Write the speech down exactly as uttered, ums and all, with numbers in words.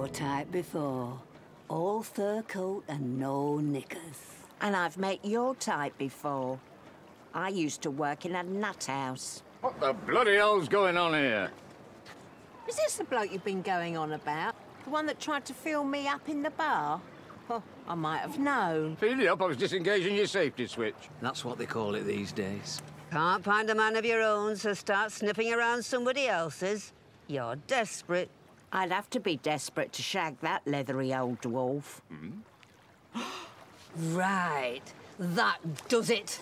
your type before. All fur coat and no knickers. And I've met your type before. I used to work in a nut house. What the bloody hell's going on here? Is this the bloke you've been going on about? The one that tried to fill me up in the bar? Oh, I might have known. Fill you up? I was disengaging your safety switch. That's what they call it these days. Can't find a man of your own, so start sniffing around somebody else's. You're desperate. I'd have to be desperate to shag that leathery old dwarf. Mm. Right. That does it.